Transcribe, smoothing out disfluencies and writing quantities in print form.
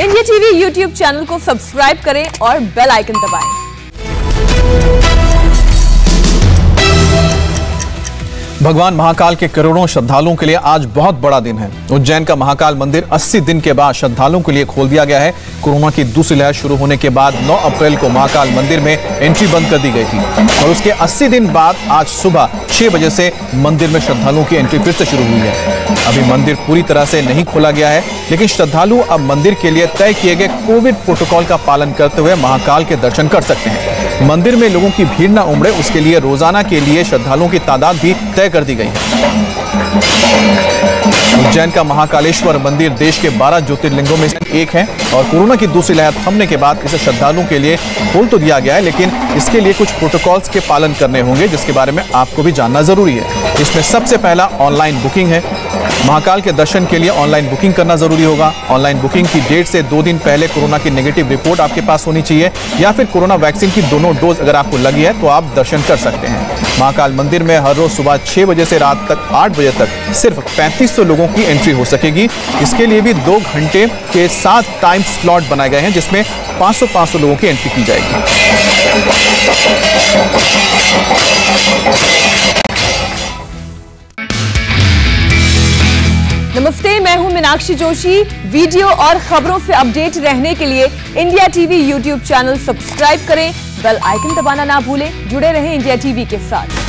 India TV YouTube channel को subscribe करें और बेल आइकन दबाएं। भगवान महाकाल के करोड़ों श्रद्धालुओं के लिए आज बहुत बड़ा दिन है। उज्जैन का महाकाल मंदिर 80 दिन के बाद श्रद्धालुओं के लिए खोल दिया गया है। कोरोना की दूसरी लहर शुरू होने के बाद 9 अप्रैल को महाकाल मंदिर में एंट्री बंद कर दी गई थी और उसके 80 दिन बाद आज सुबह 6 बजे से मंदिर में श्रद्धालुओं की एंट्री फिर से शुरू हुई है। अभी मंदिर पूरी तरह से नहीं खोला गया है, लेकिन श्रद्धालु अब मंदिर के लिए तय किए गए कोविड प्रोटोकॉल का पालन करते हुए महाकाल के दर्शन कर सकते हैं। मंदिर में लोगों की भीड़ न उमड़े, उसके लिए रोजाना के लिए श्रद्धालुओं की तादाद भी तय कर दी गई है। उज्जैन का महाकालेश्वर मंदिर देश के 12 ज्योतिर्लिंगों में एक है और कोरोना की दूसरी लहर थमने के बाद इसे श्रद्धालुओं के लिए खोल तो दिया गया है, लेकिन इसके लिए कुछ प्रोटोकॉल्स के पालन करने होंगे, जिसके बारे में आपको भी जानना जरूरी है। इसमें सबसे पहला ऑनलाइन बुकिंग है। महाकाल के दर्शन के लिए ऑनलाइन बुकिंग करना जरूरी होगा। ऑनलाइन बुकिंग की डेट से 2 दिन पहले कोरोना की नेगेटिव रिपोर्ट आपके पास होनी चाहिए या फिर कोरोना वैक्सीन की दोनों डोज अगर आपको लगी है तो आप दर्शन कर सकते हैं। महाकाल मंदिर में हर रोज सुबह 6 बजे से रात तक 8 बजे तक सिर्फ 3500 लोगों की एंट्री हो सकेगी। इसके लिए भी 2 घंटे के 7 टाइम स्लॉट बनाए गए हैं, जिसमें 500-500 लोगों की एंट्री की जाएगी। नमस्ते, मैं हूं मीनाक्षी जोशी। वीडियो और खबरों से अपडेट रहने के लिए India TV YouTube channel subscribe करें, बेल आइकन दबाना ना भूलें। जुड़े रहें इंडिया टीवी के साथ।